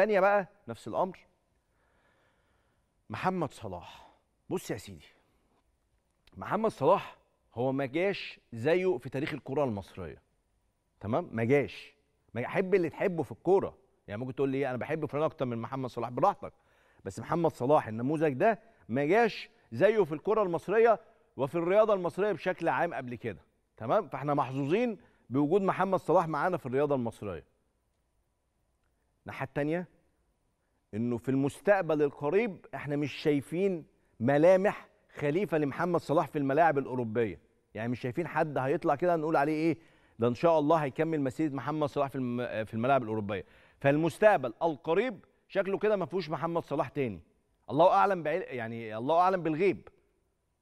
الثانيه بقى نفس الامر محمد صلاح. بص يا سيدي، محمد صلاح هو ما جاش زيه في تاريخ الكره المصريه، تمام؟ ما جاش. حب اللي تحبه في الكوره، يعني ممكن تقول لي انا بحب فلان اكتر من محمد صلاح، براحتك، بس محمد صلاح النموذج ده ما جاش زيه في الكره المصريه وفي الرياضه المصريه بشكل عام قبل كده، تمام؟ فاحنا محظوظين بوجود محمد صلاح معانا في الرياضه المصريه. الناحيه الثانيه انه في المستقبل القريب احنا مش شايفين ملامح خليفه لمحمد صلاح في الملاعب الاوروبيه، يعني مش شايفين حد هيطلع كده نقول عليه ايه ده ان شاء الله هيكمل مسيره محمد صلاح في الملاعب الاوروبيه. فالمستقبل القريب شكله كده ما فيهوش محمد صلاح تاني، الله اعلم يعني الله اعلم بالغيب،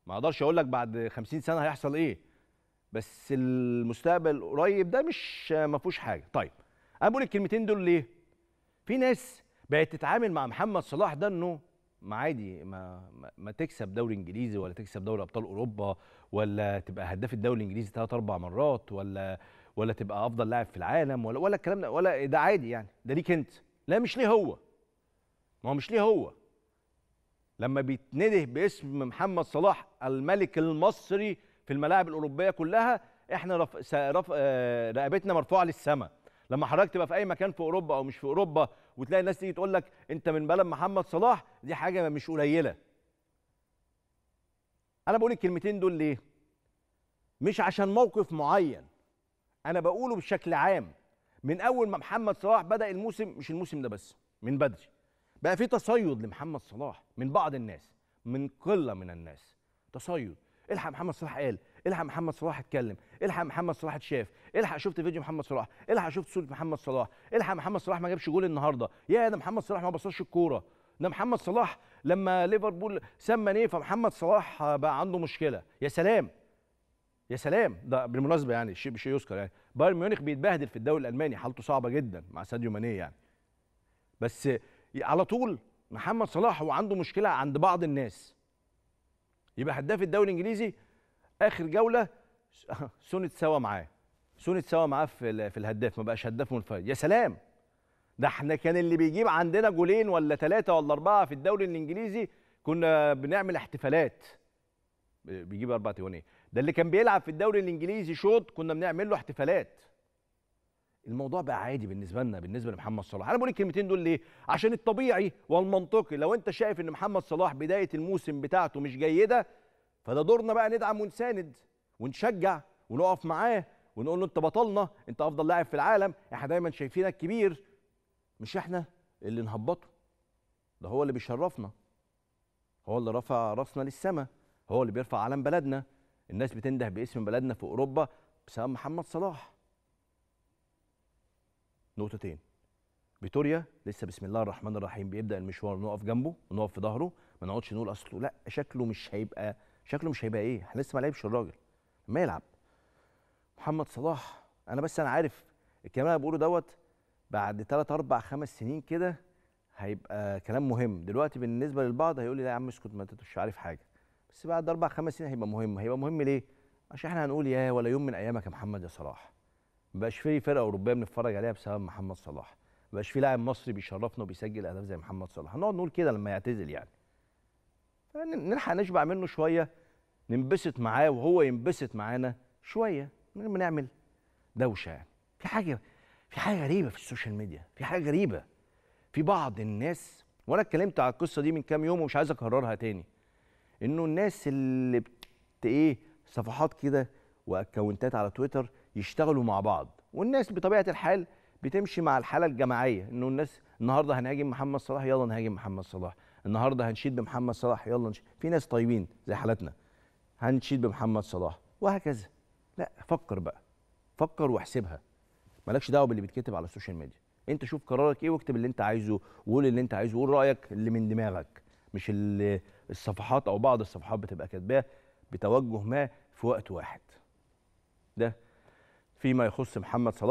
ما اقدرش اقول لك بعد 50 سنه هيحصل ايه، بس المستقبل القريب ده مش ما فيهوش حاجه. طيب انا بقول الكلمتين دول ليه؟ في ناس بقت تتعامل مع محمد صلاح ده انه ما عادي، ما تكسب دوري انجليزي ولا تكسب دوري ابطال اوروبا ولا تبقى هداف الدوري الانجليزي 3 أو 4 مرات ولا تبقى افضل لاعب في العالم ولا الكلام ده، ولا ده عادي يعني، ده ليك انت. لا مش ليه هو، ما هو مش ليه هو. لما بيتنده باسم محمد صلاح الملك المصري في الملاعب الاوروبيه كلها احنا رقبتنا مرفوعه للسماء. لما حضرتك تبقى في اي مكان في اوروبا او مش في اوروبا وتلاقي الناس تيجي تقول لك انت من بلد محمد صلاح، دي حاجه مش قليله. انا بقول الكلمتين دول ليه؟ مش عشان موقف معين، انا بقوله بشكل عام. من اول ما محمد صلاح بدا الموسم، مش الموسم ده بس، من بدري بقى في تصيد لمحمد صلاح من بعض الناس، من قله من الناس تصيد، الحق محمد صلاح قال، الحق محمد صلاح اتكلم، الحق محمد صلاح اتشاف، الحق شفت فيديو محمد صلاح، الحق شفت صوره محمد صلاح، الحق محمد صلاح ما جابش جول النهارده، يا ده محمد صلاح ما بصاش الكوره، ده محمد صلاح لما ليفربول ساب ماني فمحمد صلاح بقى عنده مشكله. يا سلام يا سلام، ده بالمناسبه يعني شيء بشيء يذكر، يعني بايرن ميونخ بيتبهدل في الدوري الالماني، حالته صعبه جدا مع ساديو ماني يعني، بس على طول محمد صلاح هو عنده مشكله عند بعض الناس. يبقى هداف الدوري الانجليزي اخر جوله سون اتساوى معاه، في الهداف، ما بقاش هداف منفرد. يا سلام، ده احنا كان اللي بيجيب عندنا 2 ولا 3 ولا 4 في الدوري الانجليزي كنا بنعمل احتفالات، بيجيب 4 تجوان. ده اللي كان بيلعب في الدوري الانجليزي شوط كنا بنعمل له احتفالات. الموضوع بقى عادي بالنسبه لنا، بالنسبه لمحمد صلاح. انا بقول الكلمتين دول ليه؟ عشان الطبيعي والمنطقي. لو انت شايف ان محمد صلاح بدايه الموسم بتاعته مش جيده، فده دورنا بقى ندعم ونساند ونشجع ونقف معاه ونقول له انت بطلنا، انت افضل لاعب في العالم، احنا دايما شايفينك كبير، مش احنا اللي نهبطه. ده هو اللي بيشرفنا، هو اللي رفع راسنا للسماء، هو اللي بيرفع علم بلدنا. الناس بتنده باسم بلدنا في اوروبا بسبب محمد صلاح. نقطتين، فيتوريا لسه بسم الله الرحمن الرحيم بيبدا المشوار، نقف جنبه ونقف في ظهره، ما نقعدش نقول اصله لا شكله مش هيبقى ايه، احنا لسه ما لعبش الراجل، ما يلعب. محمد صلاح انا عارف الكلام اللي انا بقوله دوت بعد 3 4 5 سنين كده هيبقى كلام مهم، دلوقتي بالنسبه للبعض هيقول لي لا يا عم اسكت ما انتش عارف حاجه، بس بعد 4 5 سنين هيبقى مهم. هيبقى مهم ليه؟ عشان احنا هنقول يا ولا يوم من ايامك يا محمد يا صلاح. ما بقاش في فرقه اوروبيه بنتفرج عليها بسبب محمد صلاح، ما بقاش في لاعب مصري بيشرفنا وبيسجل اهداف زي محمد صلاح، هنقعد نقول كده لما يعتزل يعني. فنلحق نشبع منه شويه، ننبسط معاه وهو ينبسط معانا شويه من غير ما نعمل دوشه يعني. في حاجه غريبه في السوشيال ميديا، في حاجه غريبه في بعض الناس، وانا اتكلمت على القصه دي من كام يوم ومش عايز اكررها تاني، انه الناس اللي صفحات كده واكونتات على تويتر يشتغلوا مع بعض، والناس بطبيعه الحال بتمشي مع الحاله الجماعيه، انه الناس النهارده هنهاجم محمد صلاح يلا نهاجم محمد صلاح، النهارده هنشيد بمحمد صلاح يلا نشيد. في ناس طيبين زي حالتنا هنشيد بمحمد صلاح وهكذا. لا فكر بقى، فكر واحسبها، مالكش دعوه باللي بيتكتب على السوشيال ميديا، انت شوف قرارك ايه واكتب اللي انت عايزه وقول اللي انت عايزه وقول رايك اللي من دماغك، مش اللي الصفحات او بعض الصفحات بتبقى كاتباه بتوجه ما في وقت واحد. ده فيما يخص محمد صلاح.